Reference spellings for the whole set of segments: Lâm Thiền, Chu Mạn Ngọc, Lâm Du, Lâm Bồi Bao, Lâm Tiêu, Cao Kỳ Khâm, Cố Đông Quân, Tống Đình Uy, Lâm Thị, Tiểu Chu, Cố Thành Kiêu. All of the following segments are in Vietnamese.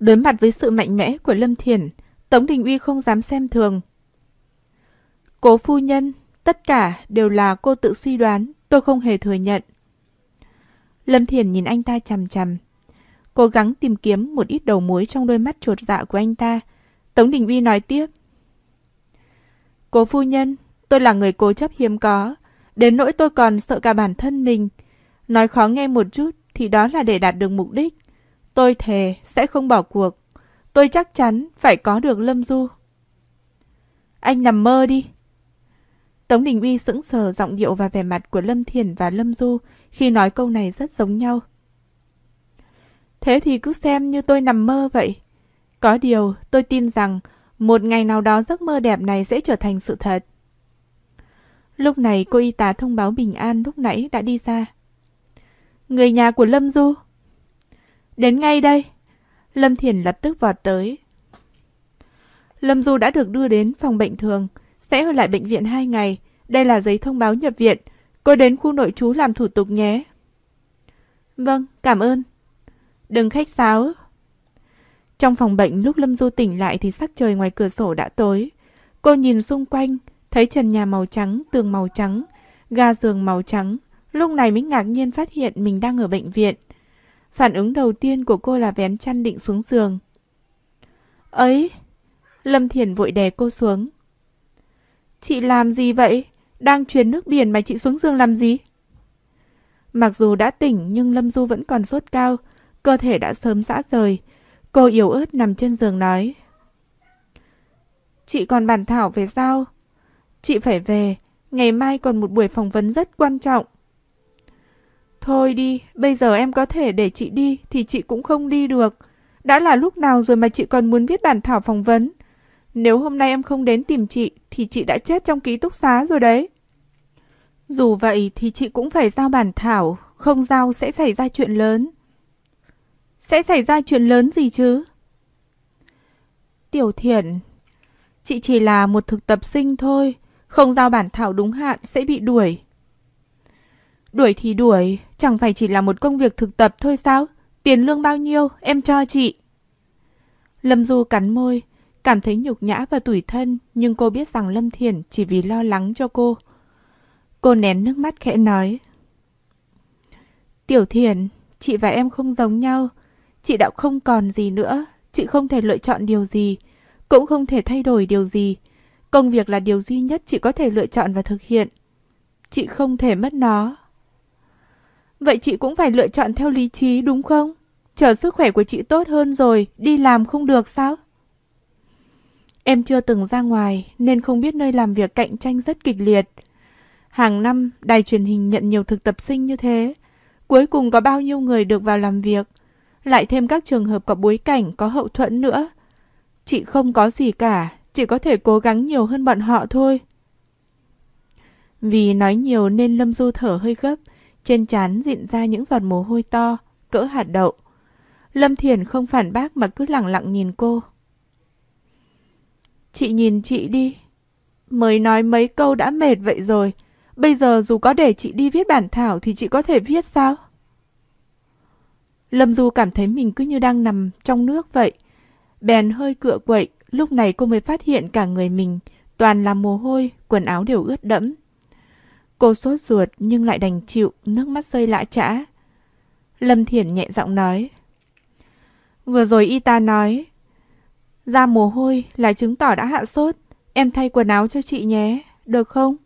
Đối mặt với sự mạnh mẽ của Lâm Thiền, Tống Đình Uy không dám xem thường. Cố phu nhân, tất cả đều là cô tự suy đoán, tôi không hề thừa nhận. Lâm Thiền nhìn anh ta chằm chằm, cố gắng tìm kiếm một ít đầu mối trong đôi mắt chột dạ của anh ta. Tống Đình Uy nói tiếp. Cố phu nhân, tôi là người cố chấp hiếm có, đến nỗi tôi còn sợ cả bản thân mình. Nói khó nghe một chút thì đó là để đạt được mục đích. Tôi thề sẽ không bỏ cuộc. Tôi chắc chắn phải có được Lâm Du. Anh nằm mơ đi. Tống Đình Uy sững sờ, giọng điệu và vẻ mặt của Lâm Thiền và Lâm Du khi nói câu này rất giống nhau. Thế thì cứ xem như tôi nằm mơ vậy. Có điều tôi tin rằng một ngày nào đó giấc mơ đẹp này sẽ trở thành sự thật. Lúc này cô y tá thông báo bình an lúc nãy đã đi ra. Người nhà của Lâm Du đến ngay đây. Lâm Thiền lập tức vọt tới. Lâm Du đã được đưa đến phòng bệnh thường, sẽ ở lại bệnh viện 2 ngày. Đây là giấy thông báo nhập viện. Cô đến khu nội trú làm thủ tục nhé. Vâng, cảm ơn. Đừng khách sáo. Trong phòng bệnh, lúc Lâm Du tỉnh lại thì sắc trời ngoài cửa sổ đã tối. Cô nhìn xung quanh, thấy trần nhà màu trắng, tường màu trắng, ga giường màu trắng. Lúc này mới ngạc nhiên phát hiện mình đang ở bệnh viện. Phản ứng đầu tiên của cô là vén chăn định xuống giường. Ấy! Lâm Thiền vội đè cô xuống. Chị làm gì vậy? Đang truyền nước biển mà chị xuống giường làm gì? Mặc dù đã tỉnh nhưng Lâm Du vẫn còn sốt cao, cơ thể đã sớm rã rời. Cô yếu ớt nằm trên giường nói. Chị còn bàn thảo về sao? Chị phải về, ngày mai còn một buổi phỏng vấn rất quan trọng. Thôi đi, bây giờ em có thể để chị đi thì chị cũng không đi được. Đã là lúc nào rồi mà chị còn muốn viết bản thảo phỏng vấn? Nếu hôm nay em không đến tìm chị thì chị đã chết trong ký túc xá rồi đấy. Dù vậy thì chị cũng phải giao bản thảo, không giao sẽ xảy ra chuyện lớn. Sẽ xảy ra chuyện lớn gì chứ? Tiểu Thiện, chị chỉ là một thực tập sinh thôi, không giao bản thảo đúng hạn sẽ bị đuổi. Đuổi thì đuổi, chẳng phải chỉ là một công việc thực tập thôi sao? Tiền lương bao nhiêu, em cho chị. Lâm Du cắn môi, cảm thấy nhục nhã và tủi thân, nhưng cô biết rằng Lâm Thiền chỉ vì lo lắng cho cô. Cô nén nước mắt khẽ nói. Tiểu Thiền, chị và em không giống nhau. Chị đã không còn gì nữa, chị không thể lựa chọn điều gì, cũng không thể thay đổi điều gì. Công việc là điều duy nhất chị có thể lựa chọn và thực hiện. Chị không thể mất nó. Vậy chị cũng phải lựa chọn theo lý trí đúng không? Chờ sức khỏe của chị tốt hơn rồi, đi làm không được sao? Em chưa từng ra ngoài nên không biết nơi làm việc cạnh tranh rất kịch liệt. Hàng năm, đài truyền hình nhận nhiều thực tập sinh như thế. Cuối cùng có bao nhiêu người được vào làm việc? Lại thêm các trường hợp có bối cảnh, có hậu thuẫn nữa. Chị không có gì cả, chỉ có thể cố gắng nhiều hơn bọn họ thôi. Vì nói nhiều nên Lâm Du thở hơi gấp. Trên trán rịn ra những giọt mồ hôi to, cỡ hạt đậu. Lâm Thiền không phản bác mà cứ lẳng lặng nhìn cô. Chị nhìn chị đi. Mới nói mấy câu đã mệt vậy rồi. Bây giờ dù có để chị đi viết bản thảo thì chị có thể viết sao? Lâm Du cảm thấy mình cứ như đang nằm trong nước vậy. Bèn hơi cựa quậy, lúc này cô mới phát hiện cả người mình toàn là mồ hôi, quần áo đều ướt đẫm. Cô sốt ruột nhưng lại đành chịu, nước mắt rơi lã chã. Lâm Thiền nhẹ giọng nói. Vừa rồi y tá nói, ra mồ hôi là chứng tỏ đã hạ sốt, em thay quần áo cho chị nhé, được không?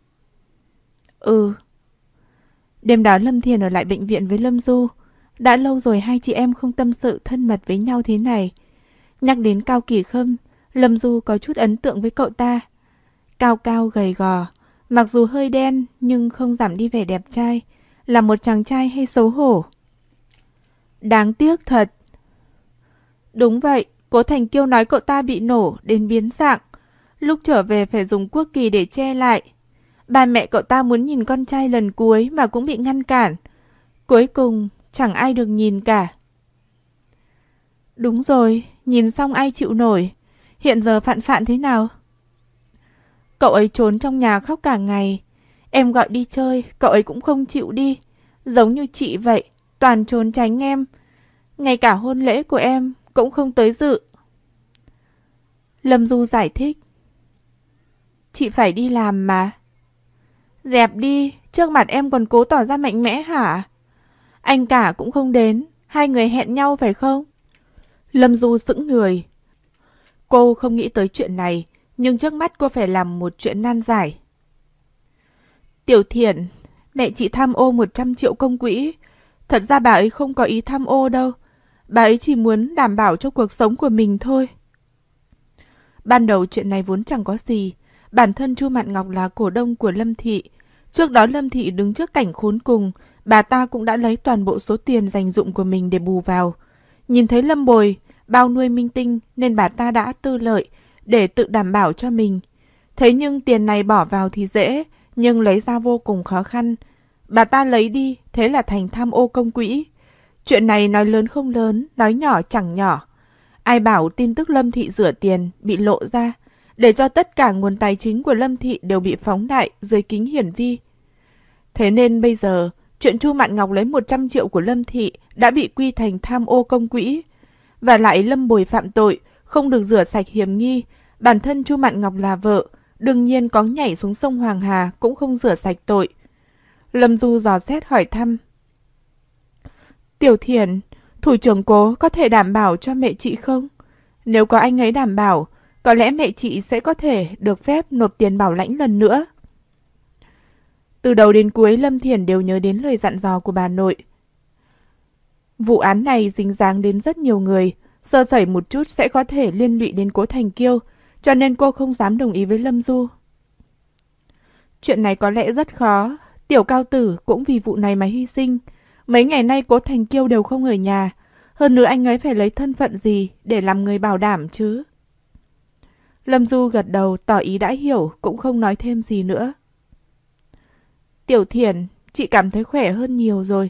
Ừ. Đêm đó Lâm Thiền ở lại bệnh viện với Lâm Du. Đã lâu rồi hai chị em không tâm sự thân mật với nhau thế này. Nhắc đến Cao Kỳ Khâm, Lâm Du có chút ấn tượng với cậu ta. Cao cao gầy gò, mặc dù hơi đen nhưng không giảm đi vẻ đẹp trai, là một chàng trai hay xấu hổ. Đáng tiếc thật. Đúng vậy, Cố Thành Kiêu nói cậu ta bị nổ đến biến dạng. Lúc trở về phải dùng quốc kỳ để che lại. Ba mẹ cậu ta muốn nhìn con trai lần cuối mà cũng bị ngăn cản. Cuối cùng chẳng ai được nhìn cả. Đúng rồi, nhìn xong ai chịu nổi. Hiện giờ Phạn Phạn thế nào? Cậu ấy trốn trong nhà khóc cả ngày. Em gọi đi chơi, cậu ấy cũng không chịu đi. Giống như chị vậy, toàn trốn tránh em. Ngay cả hôn lễ của em, cũng không tới dự. Lâm Du giải thích. Chị phải đi làm mà. Dẹp đi, trước mặt em còn cố tỏ ra mạnh mẽ hả? Anh cả cũng không đến, hai người hẹn nhau phải không? Lâm Du sững người. Cô không nghĩ tới chuyện này, nhưng trước mắt cô phải làm một chuyện nan giải. Tiểu Thiện, mẹ chị tham ô 100 triệu công quỹ. Thật ra bà ấy không có ý tham ô đâu. Bà ấy chỉ muốn đảm bảo cho cuộc sống của mình thôi. Ban đầu chuyện này vốn chẳng có gì. Bản thân Chu Mạn Ngọc là cổ đông của Lâm Thị. Trước đó Lâm Thị đứng trước cảnh khốn cùng, bà ta cũng đã lấy toàn bộ số tiền dành dụm của mình để bù vào. Nhìn thấy Lâm Bồi Bao nuôi minh tinh nên bà ta đã tư lợi để tự đảm bảo cho mình. Thế nhưng tiền này bỏ vào thì dễ, nhưng lấy ra vô cùng khó khăn. Bà ta lấy đi, thế là thành tham ô công quỹ. Chuyện này nói lớn không lớn, nói nhỏ chẳng nhỏ. Ai bảo tin tức Lâm Thị rửa tiền bị lộ ra, để cho tất cả nguồn tài chính của Lâm Thị đều bị phóng đại dưới kính hiển vi. Thế nên bây giờ, chuyện Chu Mạn Ngọc lấy 100 triệu của Lâm Thị đã bị quy thành tham ô công quỹ. Và lại Lâm Bồi phạm tội, không được rửa sạch hiểm nghi. Bản thân Chu Mạn Ngọc là vợ, đương nhiên có nhảy xuống sông Hoàng Hà cũng không rửa sạch tội. Lâm Du dò xét hỏi thăm. Tiểu Thiền, thủ trưởng Cố có thể đảm bảo cho mẹ chị không? Nếu có anh ấy đảm bảo, có lẽ mẹ chị sẽ có thể được phép nộp tiền bảo lãnh lần nữa. Từ đầu đến cuối Lâm Thiền đều nhớ đến lời dặn dò của bà nội. Vụ án này dính dáng đến rất nhiều người, sơ sẩy một chút sẽ có thể liên lụy đến Cố Thành Kiêu, cho nên cô không dám đồng ý với Lâm Du. Chuyện này có lẽ rất khó, Tiểu Cao Tử cũng vì vụ này mà hy sinh. Mấy ngày nay Cố Thành Kiêu đều không ở nhà, hơn nữa anh ấy phải lấy thân phận gì để làm người bảo đảm chứ? Lâm Du gật đầu tỏ ý đã hiểu, cũng không nói thêm gì nữa. Tiểu Thiền, chị cảm thấy khỏe hơn nhiều rồi.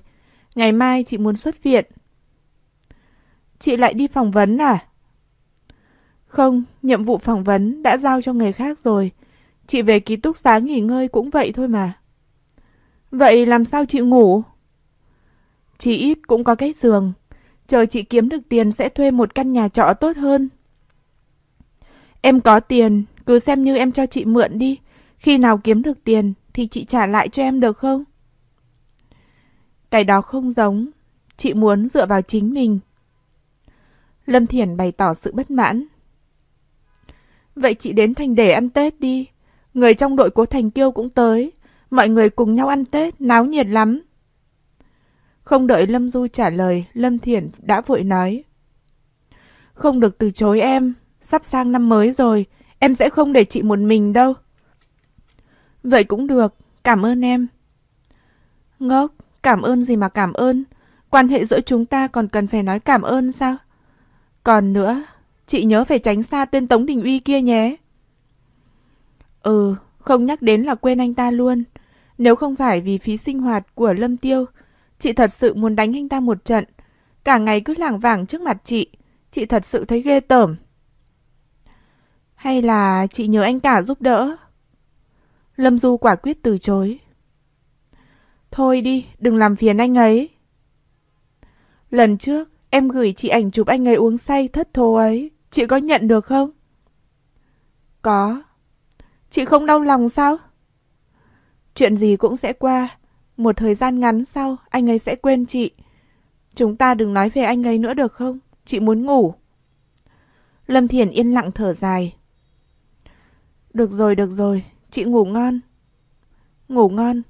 Ngày mai chị muốn xuất viện. Chị lại đi phỏng vấn à? Không, nhiệm vụ phỏng vấn đã giao cho người khác rồi. Chị về ký túc xá nghỉ ngơi cũng vậy thôi mà. Vậy làm sao chị ngủ? Chị ít cũng có cái giường. Chờ chị kiếm được tiền sẽ thuê một căn nhà trọ tốt hơn. Em có tiền, cứ xem như em cho chị mượn đi. Khi nào kiếm được tiền thì chị trả lại cho em được không? Cái đó không giống, chị muốn dựa vào chính mình. Lâm Thiền bày tỏ sự bất mãn. Vậy chị đến Thành Để ăn Tết đi, người trong đội Cố Thành Kiêu cũng tới, mọi người cùng nhau ăn Tết, náo nhiệt lắm. Không đợi Lâm Du trả lời, Lâm Thiền đã vội nói. Không được từ chối em, sắp sang năm mới rồi, em sẽ không để chị một mình đâu. Vậy cũng được, cảm ơn em. Ngốc. Cảm ơn gì mà cảm ơn? Quan hệ giữa chúng ta còn cần phải nói cảm ơn sao? Còn nữa, chị nhớ phải tránh xa tên Tống Đình Uy kia nhé. Ừ, không nhắc đến là quên anh ta luôn. Nếu không phải vì phí sinh hoạt của Lâm Tiêu, chị thật sự muốn đánh anh ta một trận. Cả ngày cứ lảng vảng trước mặt chị thật sự thấy ghê tởm. Hay là chị nhờ anh cả giúp đỡ? Lâm Du quả quyết từ chối. Thôi đi, đừng làm phiền anh ấy. Lần trước, em gửi chị ảnh chụp anh ấy uống say thất thố ấy. Chị có nhận được không? Có. Chị không đau lòng sao? Chuyện gì cũng sẽ qua. Một thời gian ngắn sau, anh ấy sẽ quên chị. Chúng ta đừng nói về anh ấy nữa được không? Chị muốn ngủ. Lâm Thiền yên lặng thở dài. Được rồi, chị ngủ ngon. Ngủ ngon.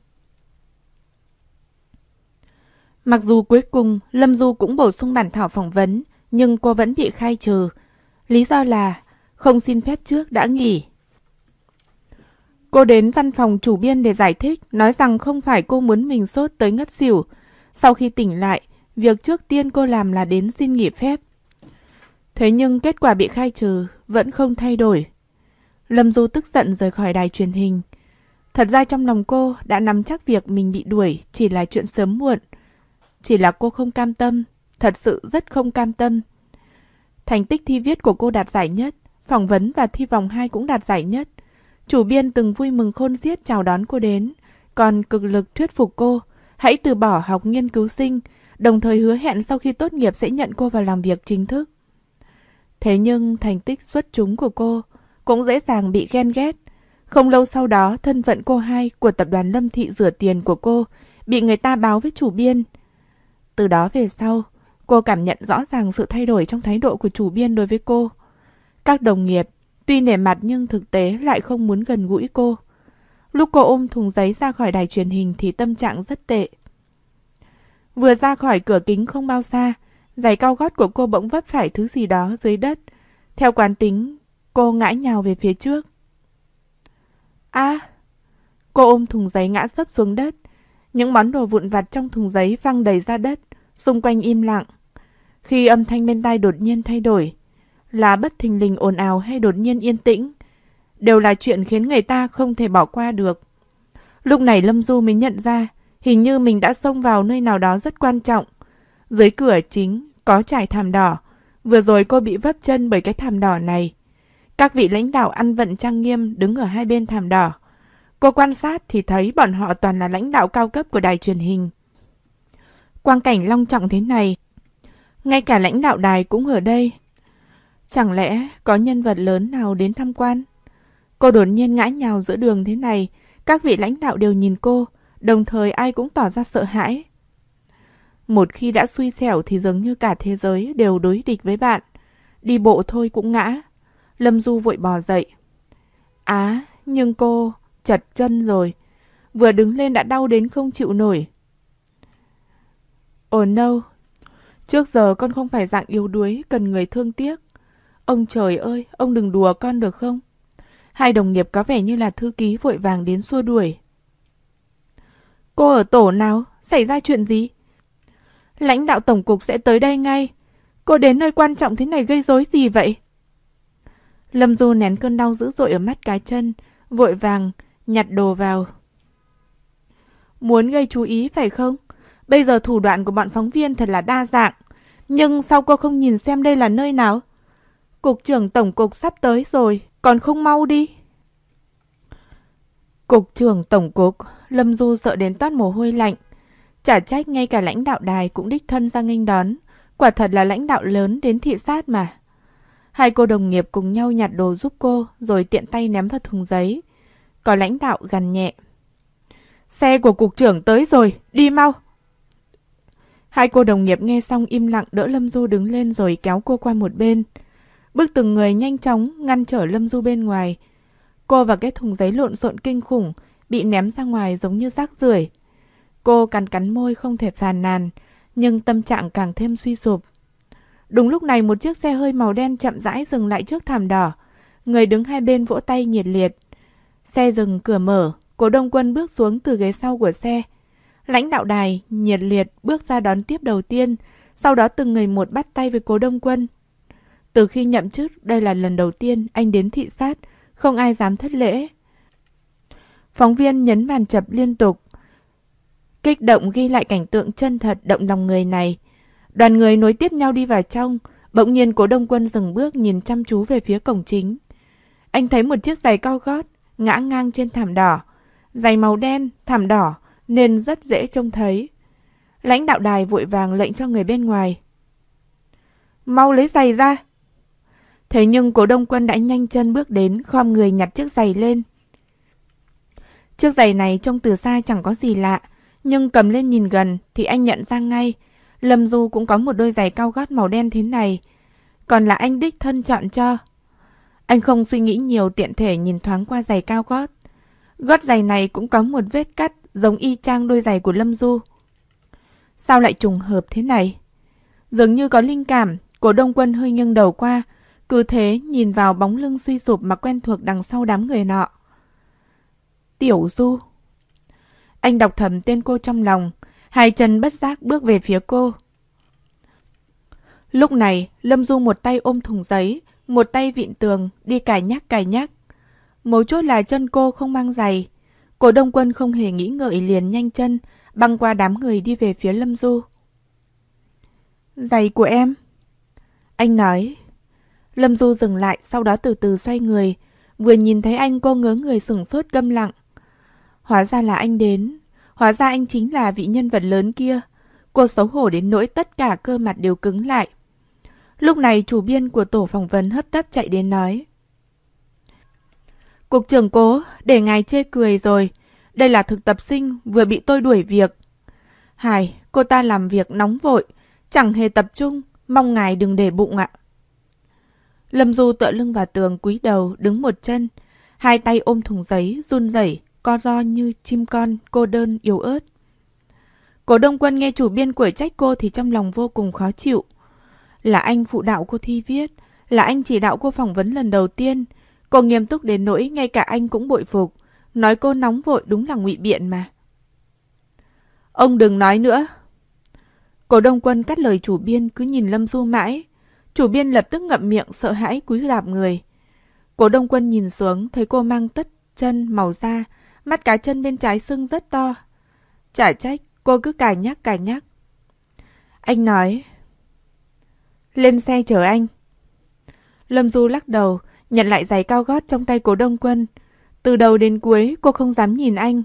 Mặc dù cuối cùng Lâm Du cũng bổ sung bản thảo phỏng vấn, nhưng cô vẫn bị khai trừ. Lý do là không xin phép trước đã nghỉ. Cô đến văn phòng chủ biên để giải thích, nói rằng không phải cô muốn mình sốt tới ngất xỉu. Sau khi tỉnh lại, việc trước tiên cô làm là đến xin nghỉ phép. Thế nhưng kết quả bị khai trừ vẫn không thay đổi. Lâm Du tức giận rời khỏi đài truyền hình. Thật ra trong lòng cô đã nắm chắc việc mình bị đuổi chỉ là chuyện sớm muộn. Chỉ là cô không cam tâm, thật sự rất không cam tâm. Thành tích thi viết của cô đạt giải nhất, phỏng vấn và thi vòng 2 cũng đạt giải nhất. Chủ biên từng vui mừng khôn xiết chào đón cô đến, còn cực lực thuyết phục cô hãy từ bỏ học nghiên cứu sinh, đồng thời hứa hẹn sau khi tốt nghiệp sẽ nhận cô vào làm việc chính thức. Thế nhưng thành tích xuất chúng của cô cũng dễ dàng bị ghen ghét. Không lâu sau đó, thân phận cô hai của tập đoàn Lâm Thị rửa tiền của cô bị người ta báo với chủ biên. Từ đó về sau, cô cảm nhận rõ ràng sự thay đổi trong thái độ của chủ biên đối với cô. Các đồng nghiệp tuy nể mặt nhưng thực tế lại không muốn gần gũi cô. Lúc cô ôm thùng giấy ra khỏi đài truyền hình thì tâm trạng rất tệ. Vừa ra khỏi cửa kính không bao xa, giày cao gót của cô bỗng vấp phải thứ gì đó dưới đất. Theo quán tính, cô ngã nhào về phía trước. À! Cô ôm thùng giấy ngã sấp xuống đất. Những món đồ vụn vặt trong thùng giấy văng đầy ra đất, xung quanh im lặng. Khi âm thanh bên tai đột nhiên thay đổi, là bất thình lình ồn ào hay đột nhiên yên tĩnh, đều là chuyện khiến người ta không thể bỏ qua được. Lúc này Lâm Du mới nhận ra, hình như mình đã xông vào nơi nào đó rất quan trọng. Dưới cửa chính có trải thảm đỏ, vừa rồi cô bị vấp chân bởi cái thảm đỏ này. Các vị lãnh đạo ăn vận trang nghiêm đứng ở hai bên thảm đỏ. Cô quan sát thì thấy bọn họ toàn là lãnh đạo cao cấp của đài truyền hình. Quang cảnh long trọng thế này, ngay cả lãnh đạo đài cũng ở đây. Chẳng lẽ có nhân vật lớn nào đến tham quan? Cô đột nhiên ngã nhào giữa đường thế này, các vị lãnh đạo đều nhìn cô, đồng thời ai cũng tỏ ra sợ hãi. Một khi đã xui xẻo thì dường như cả thế giới đều đối địch với bạn. Đi bộ thôi cũng ngã. Lâm Du vội bò dậy. Á, nhưng cô chật chân rồi. Vừa đứng lên đã đau đến không chịu nổi. Oh no, trước giờ con không phải dạng yếu đuối cần người thương tiếc. Ông trời ơi, ông đừng đùa con được không? Hai đồng nghiệp có vẻ như là thư ký vội vàng đến xua đuổi. Cô ở tổ nào? Xảy ra chuyện gì? Lãnh đạo tổng cục sẽ tới đây ngay. Cô đến nơi quan trọng thế này gây rối gì vậy? Lâm Du nén cơn đau dữ dội ở mắt cá chân, vội vàng nhặt đồ vào. Muốn gây chú ý phải không? Bây giờ thủ đoạn của bọn phóng viên thật là đa dạng. Nhưng sao cô không nhìn xem đây là nơi nào? Cục trưởng tổng cục sắp tới rồi, còn không mau đi. Cục trưởng tổng cục, Lâm Du sợ đến toát mồ hôi lạnh. Chả trách ngay cả lãnh đạo đài cũng đích thân ra nghênh đón. Quả thật là lãnh đạo lớn đến thị sát mà. Hai cô đồng nghiệp cùng nhau nhặt đồ giúp cô, rồi tiện tay ném vào thùng giấy. Có lãnh đạo gằn nhẹ. Xe của cục trưởng tới rồi, đi mau. Hai cô đồng nghiệp nghe xong im lặng đỡ Lâm Du đứng lên rồi kéo cô qua một bên. Bước từng người nhanh chóng ngăn trở Lâm Du bên ngoài. Cô và cái thùng giấy lộn xộn kinh khủng bị ném ra ngoài giống như rác rưởi. Cô cắn môi không thể phàn nàn, nhưng tâm trạng càng thêm suy sụp. Đúng lúc này một chiếc xe hơi màu đen chậm rãi dừng lại trước thảm đỏ. Người đứng hai bên vỗ tay nhiệt liệt. Xe dừng, cửa mở, Cố Đông Quân bước xuống từ ghế sau của xe. Lãnh đạo đài nhiệt liệt bước ra đón tiếp đầu tiên, sau đó từng người một bắt tay với Cố Đông Quân. Từ khi nhậm chức, đây là lần đầu tiên anh đến thị sát, không ai dám thất lễ. Phóng viên nhấn bàn chụp liên tục, kích động ghi lại cảnh tượng chân thật động lòng người này. Đoàn người nối tiếp nhau đi vào trong, bỗng nhiên Cố Đông Quân dừng bước nhìn chăm chú về phía cổng chính. Anh thấy một chiếc giày cao gót ngã ngang trên thảm đỏ, giày màu đen, thảm đỏ nên rất dễ trông thấy. Lãnh đạo đài vội vàng lệnh cho người bên ngoài. Mau lấy giày ra. Thế nhưng Cố Đông Quân đã nhanh chân bước đến, khom người nhặt chiếc giày lên. Chiếc giày này trông từ xa chẳng có gì lạ, nhưng cầm lên nhìn gần thì anh nhận ra ngay. Lâm Du cũng có một đôi giày cao gót màu đen thế này, còn là anh đích thân chọn cho. Anh không suy nghĩ nhiều, tiện thể nhìn thoáng qua giày cao gót. Gót giày này cũng có một vết cắt giống y chang đôi giày của Lâm Du. Sao lại trùng hợp thế này? Dường như có linh cảm, Cố Đông Quân hơi nghiêng đầu qua, cứ thế nhìn vào bóng lưng suy sụp mà quen thuộc đằng sau đám người nọ. Tiểu Du. Anh đọc thầm tên cô trong lòng, hai chân bất giác bước về phía cô. Lúc này, Lâm Du một tay ôm thùng giấy, một tay vịn tường, đi cài nhắc. Mấu chốt là chân cô không mang giày. Cố Đông Quân không hề nghĩ ngợi liền nhanh chân, băng qua đám người đi về phía Lâm Du. Giày của em. Anh nói. Lâm Du dừng lại, sau đó từ từ xoay người. Vừa nhìn thấy anh, cô ngớ người sửng sốt câm lặng. Hóa ra là anh đến. Hóa ra anh chính là vị nhân vật lớn kia. Cô xấu hổ đến nỗi tất cả cơ mặt đều cứng lại. Lúc này chủ biên của tổ phỏng vấn hấp tấp chạy đến nói: Cục trưởng Cố, để ngài chê cười rồi. Đây là thực tập sinh vừa bị tôi đuổi việc. Hải, cô ta làm việc nóng vội, chẳng hề tập trung, mong ngài đừng để bụng ạ. Lâm Du tựa lưng vào tường cúi đầu đứng một chân, hai tay ôm thùng giấy run rẩy, co ro như chim con cô đơn yếu ớt. Cố Đông Quân nghe chủ biên quở trách cô thì trong lòng vô cùng khó chịu. Là anh phụ đạo cô thi viết, là anh chỉ đạo cô phỏng vấn lần đầu tiên, cô nghiêm túc đến nỗi ngay cả anh cũng bội phục, nói cô nóng vội đúng là ngụy biện mà. Ông đừng nói nữa. Cố Đông Quân cắt lời chủ biên cứ nhìn Lâm Du mãi. Chủ biên lập tức ngậm miệng sợ hãi cúi rạp người. Cố Đông Quân nhìn xuống thấy cô mang tất chân màu da, mắt cá chân bên trái sưng rất to. Chả trách cô cứ cà nhắc. Anh nói: Lên xe chở anh. Lâm Du lắc đầu, nhận lại giày cao gót trong tay Cố Đông Quân. Từ đầu đến cuối cô không dám nhìn anh.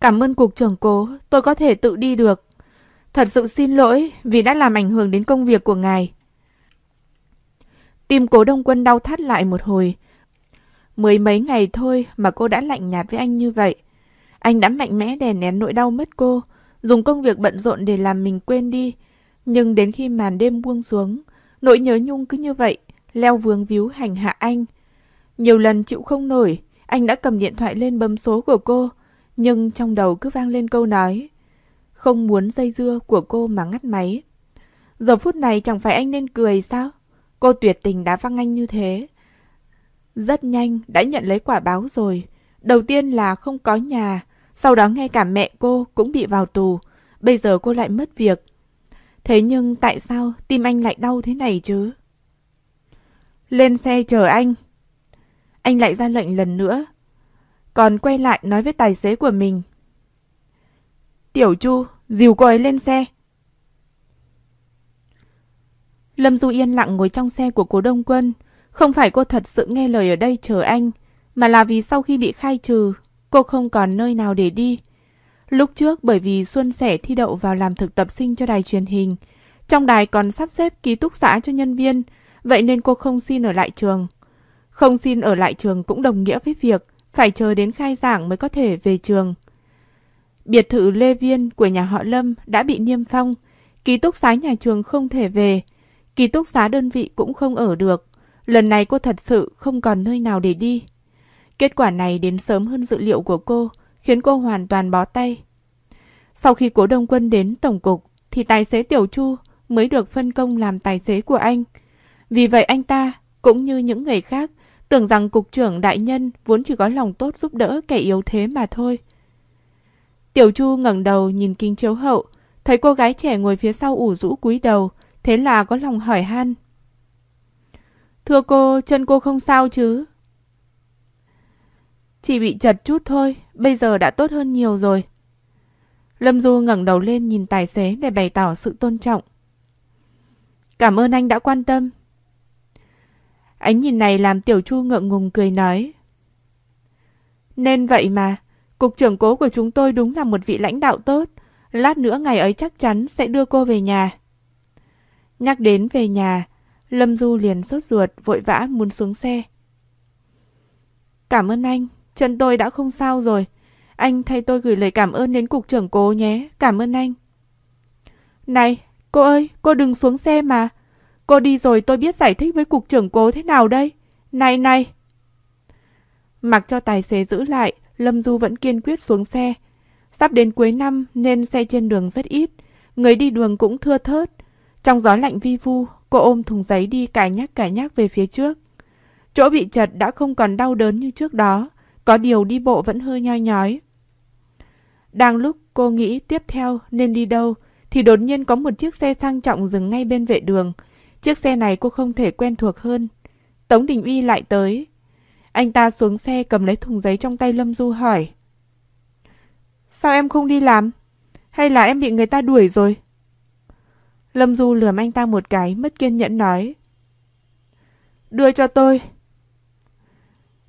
Cảm ơn cục trưởng Cố, tôi có thể tự đi được. Thật sự xin lỗi vì đã làm ảnh hưởng đến công việc của ngài. Tim Cố Đông Quân đau thắt lại một hồi. Mười mấy ngày thôi mà cô đã lạnh nhạt với anh như vậy. Anh đã mạnh mẽ đè nén nỗi đau mất cô, dùng công việc bận rộn để làm mình quên đi. Nhưng đến khi màn đêm buông xuống, nỗi nhớ nhung cứ như vậy, leo vướng víu hành hạ anh. Nhiều lần chịu không nổi, anh đã cầm điện thoại lên bấm số của cô, nhưng trong đầu cứ vang lên câu nói: Không muốn dây dưa của cô mà ngắt máy. Giờ phút này chẳng phải anh nên cười sao? Cô tuyệt tình đá văng anh như thế. Rất nhanh đã nhận lấy quả báo rồi. Đầu tiên là không có nhà, sau đó ngay cả mẹ cô cũng bị vào tù. Bây giờ cô lại mất việc. Thế nhưng tại sao tim anh lại đau thế này chứ? Lên xe chờ anh. Anh lại ra lệnh lần nữa, còn quay lại nói với tài xế của mình: Tiểu Chu, dìu cô ấy lên xe. Lâm Du yên lặng ngồi trong xe của Cố Đông Quân. Không phải cô thật sự nghe lời ở đây chờ anh, mà là vì sau khi bị khai trừ, cô không còn nơi nào để đi. Lúc trước bởi vì suôn sẻ thi đậu vào làm thực tập sinh cho đài truyền hình, trong đài còn sắp xếp ký túc xá cho nhân viên, vậy nên cô không xin ở lại trường. Không xin ở lại trường cũng đồng nghĩa với việc phải chờ đến khai giảng mới có thể về trường. Biệt thự Lê Viên của nhà họ Lâm đã bị niêm phong, ký túc xá nhà trường không thể về, ký túc xá đơn vị cũng không ở được. Lần này cô thật sự không còn nơi nào để đi. Kết quả này đến sớm hơn dự liệu của cô, khiến cô hoàn toàn bó tay. Sau khi Cố Đông Quân đến tổng cục, thì tài xế Tiểu Chu mới được phân công làm tài xế của anh. Vì vậy anh ta, cũng như những người khác, tưởng rằng cục trưởng đại nhân vốn chỉ có lòng tốt giúp đỡ kẻ yếu thế mà thôi. Tiểu Chu ngẩng đầu nhìn kính chiếu hậu, thấy cô gái trẻ ngồi phía sau ủ rũ cúi đầu, thế là có lòng hỏi han: Thưa cô, chân cô không sao chứ? Chỉ bị trật chút thôi, bây giờ đã tốt hơn nhiều rồi. Lâm Du ngẩng đầu lên nhìn tài xế để bày tỏ sự tôn trọng. Cảm ơn anh đã quan tâm. Ánh nhìn này làm Tiểu Chu ngượng ngùng cười nói: Nên vậy mà, cục trưởng Cố của chúng tôi đúng là một vị lãnh đạo tốt. Lát nữa ngày ấy chắc chắn sẽ đưa cô về nhà. Nhắc đến về nhà, Lâm Du liền sốt ruột vội vã muốn xuống xe. Cảm ơn anh, chân tôi đã không sao rồi. Anh thay tôi gửi lời cảm ơn đến cục trưởng Cố nhé, cảm ơn anh. Này, cô ơi, cô đừng xuống xe mà. Cô đi rồi tôi biết giải thích với cục trưởng Cố thế nào đây. Này này. Mặc cho tài xế giữ lại, Lâm Du vẫn kiên quyết xuống xe. Sắp đến cuối năm nên xe trên đường rất ít, người đi đường cũng thưa thớt. Trong gió lạnh vi vu, cô ôm thùng giấy đi cà nhắc về phía trước. Chỗ bị trật đã không còn đau đớn như trước đó, có điều đi bộ vẫn hơi nhoi nhói. Đang lúc cô nghĩ tiếp theo nên đi đâu, thì đột nhiên có một chiếc xe sang trọng dừng ngay bên vệ đường. Chiếc xe này cô không thể quen thuộc hơn. Tống Đình Uy lại tới. Anh ta xuống xe cầm lấy thùng giấy trong tay Lâm Du hỏi: Sao em không đi làm? Hay là em bị người ta đuổi rồi? Lâm Du lườm anh ta một cái, mất kiên nhẫn nói: Đưa cho tôi.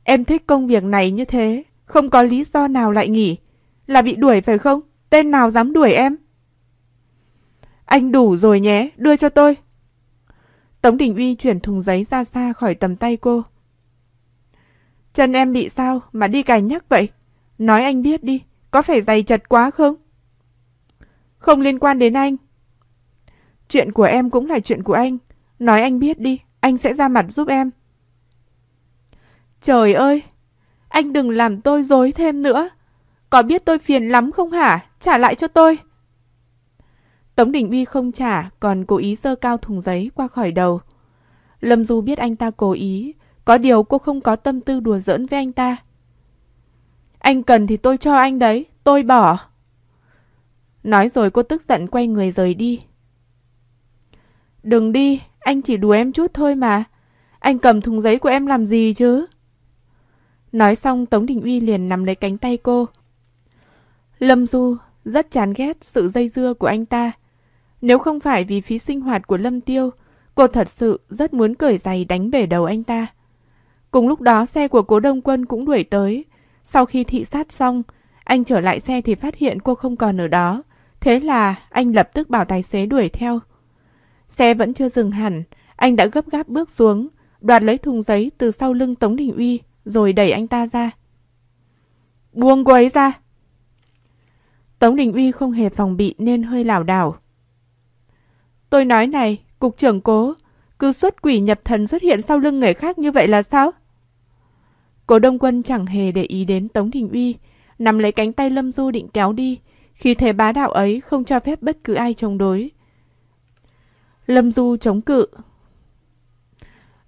Em thích công việc này như thế, không có lý do nào lại nghỉ. Là bị đuổi phải không? Tên nào dám đuổi em? Anh đủ rồi nhé, đưa cho tôi. Tống Đình Uy chuyển thùng giấy ra xa khỏi tầm tay cô. Chân em bị sao mà đi cài nhắc vậy? Nói anh biết đi, có phải giày chật quá không? Không liên quan đến anh. Chuyện của em cũng là chuyện của anh. Nói anh biết đi, anh sẽ ra mặt giúp em. Trời ơi, anh đừng làm tôi dối thêm nữa. Có biết tôi phiền lắm không hả? Trả lại cho tôi. Tống Đình Uy không trả, còn cố ý giơ cao thùng giấy qua khỏi đầu. Lâm Du biết anh ta cố ý, có điều cô không có tâm tư đùa giỡn với anh ta. Anh cần thì tôi cho anh đấy, tôi bỏ. Nói rồi cô tức giận quay người rời đi. Đừng đi, anh chỉ đùa em chút thôi mà. Anh cầm thùng giấy của em làm gì chứ? Nói xong Tống Đình Uy liền nắm lấy cánh tay cô. Lâm Du rất chán ghét sự dây dưa của anh ta. Nếu không phải vì phí sinh hoạt của Lâm Tiêu, cô thật sự rất muốn cởi giày đánh bể đầu anh ta. Cùng lúc đó xe của Cố Đông Quân cũng đuổi tới. Sau khi thị sát xong, anh trở lại xe thì phát hiện cô không còn ở đó. Thế là anh lập tức bảo tài xế đuổi theo. Xe vẫn chưa dừng hẳn, anh đã gấp gáp bước xuống, đoạt lấy thùng giấy từ sau lưng Tống Đình Uy rồi đẩy anh ta ra. Buông cô ấy ra. Tống Đình Uy không hề phòng bị nên hơi lảo đảo. Tôi nói này, cục trưởng Cố, cứ xuất quỷ nhập thần xuất hiện sau lưng người khác như vậy là sao? Cố Đông Quân chẳng hề để ý đến Tống Đình Uy, nắm lấy cánh tay Lâm Du định kéo đi, khi thế bá đạo ấy không cho phép bất cứ ai chống đối. Lâm Du chống cự.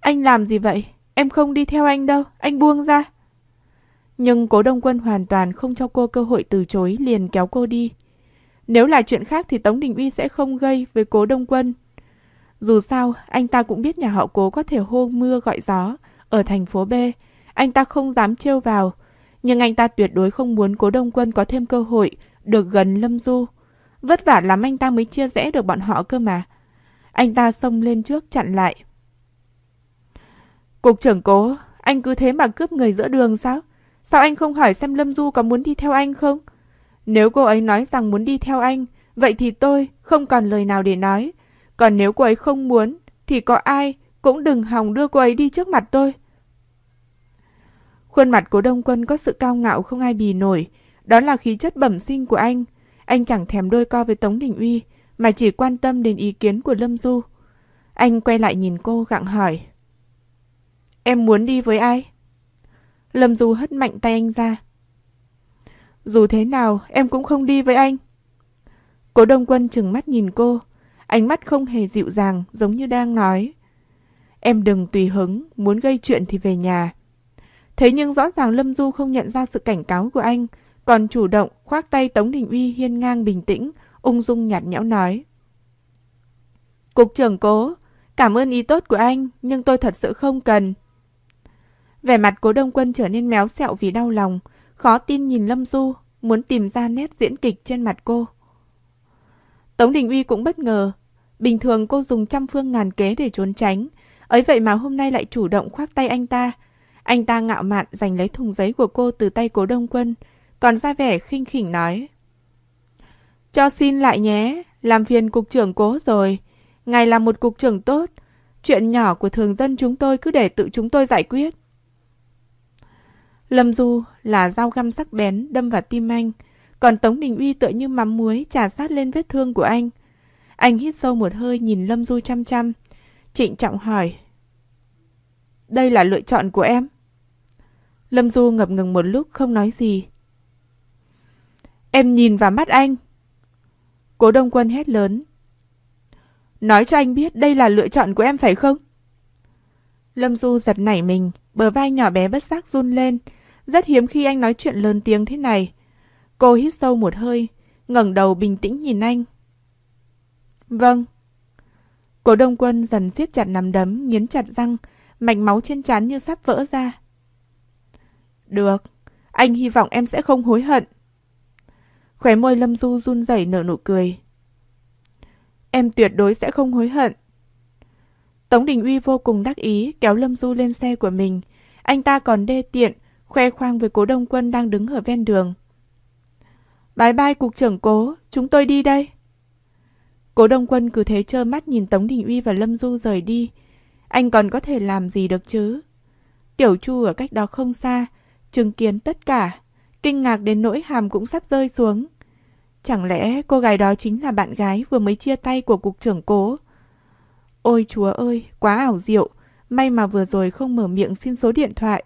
Anh làm gì vậy? Em không đi theo anh đâu, anh buông ra. Nhưng Cố Đông Quân hoàn toàn không cho cô cơ hội từ chối, liền kéo cô đi. Nếu là chuyện khác thì Tống Đình Uy sẽ không gây với Cố Đông Quân. Dù sao, anh ta cũng biết nhà họ Cố có thể hô mưa gọi gió ở thành phố B. Anh ta không dám trêu vào, nhưng anh ta tuyệt đối không muốn Cố Đông Quân có thêm cơ hội được gần Lâm Du. Vất vả lắm anh ta mới chia rẽ được bọn họ cơ mà. Anh ta xông lên trước chặn lại. Cục trưởng Cố, anh cứ thế mà cướp người giữa đường sao? Sao anh không hỏi xem Lâm Du có muốn đi theo anh không? Nếu cô ấy nói rằng muốn đi theo anh, vậy thì tôi không còn lời nào để nói. Còn nếu cô ấy không muốn, thì có ai cũng đừng hòng đưa cô ấy đi trước mặt tôi. Khuôn mặt Cố Đông Quân có sự cao ngạo không ai bì nổi. Đó là khí chất bẩm sinh của anh. Anh chẳng thèm đôi co với Tống Đình Uy, mà chỉ quan tâm đến ý kiến của Lâm Du. Anh quay lại nhìn cô gặng hỏi. Em muốn đi với ai? Lâm Du hất mạnh tay anh ra. Dù thế nào, em cũng không đi với anh. Cố Đông Quân trừng mắt nhìn cô. Ánh mắt không hề dịu dàng, giống như đang nói. Em đừng tùy hứng, muốn gây chuyện thì về nhà. Thế nhưng rõ ràng Lâm Du không nhận ra sự cảnh cáo của anh, còn chủ động khoác tay Tống Đình Uy hiên ngang bình tĩnh, ung dung nhạt nhẽo nói. Cục trưởng Cố, cảm ơn ý tốt của anh, nhưng tôi thật sự không cần. Vẻ mặt Cố Đông Quân trở nên méo xẹo vì đau lòng, khó tin nhìn Lâm Du, muốn tìm ra nét diễn kịch trên mặt cô. Tống Đình Uy cũng bất ngờ, bình thường cô dùng trăm phương ngàn kế để trốn tránh, ấy vậy mà hôm nay lại chủ động khoác tay anh ta. Anh ta ngạo mạn giành lấy thùng giấy của cô từ tay Cố Đông Quân, còn ra vẻ khinh khỉnh nói. Cho xin lại nhé, làm phiền cục trưởng Cố rồi. Ngài là một cục trưởng tốt, chuyện nhỏ của thường dân chúng tôi cứ để tự chúng tôi giải quyết. Lâm Du là dao găm sắc bén đâm vào tim anh, còn Tống Đình Uy tựa như mắm muối chà sát lên vết thương của anh. Anh hít sâu một hơi nhìn Lâm Du chăm chăm, trịnh trọng hỏi. Đây là lựa chọn của em. Lâm Du ngập ngừng một lúc không nói gì. Em nhìn vào mắt anh. Cố Đông Quân hét lớn. Nói cho anh biết đây là lựa chọn của em phải không? Lâm Du giật nảy mình, bờ vai nhỏ bé bất giác run lên. Rất hiếm khi anh nói chuyện lớn tiếng thế này. Cô hít sâu một hơi, ngẩng đầu bình tĩnh nhìn anh. Vâng. Cố Đông Quân dần siết chặt nắm đấm, nghiến chặt răng, mạch máu trên trán như sắp vỡ ra. Được, anh hy vọng em sẽ không hối hận. Khóe môi Lâm Du run rẩy nở nụ cười. Em tuyệt đối sẽ không hối hận. Tống Đình Uy vô cùng đắc ý kéo Lâm Du lên xe của mình. Anh ta còn đê tiện, khoe khoang với Cố Đông Quân đang đứng ở ven đường. Bye bye cục trưởng Cố, chúng tôi đi đây. Cố Đông Quân cứ thế trơ mắt nhìn Tống Đình Uy và Lâm Du rời đi. anh còn có thể làm gì được chứ? Tiểu Chu ở cách đó không xa, chứng kiến tất cả, kinh ngạc đến nỗi hàm cũng sắp rơi xuống. Chẳng lẽ cô gái đó chính là bạn gái vừa mới chia tay của cục trưởng Cố? Ôi chúa ơi, quá ảo diệu, may mà vừa rồi không mở miệng xin số điện thoại.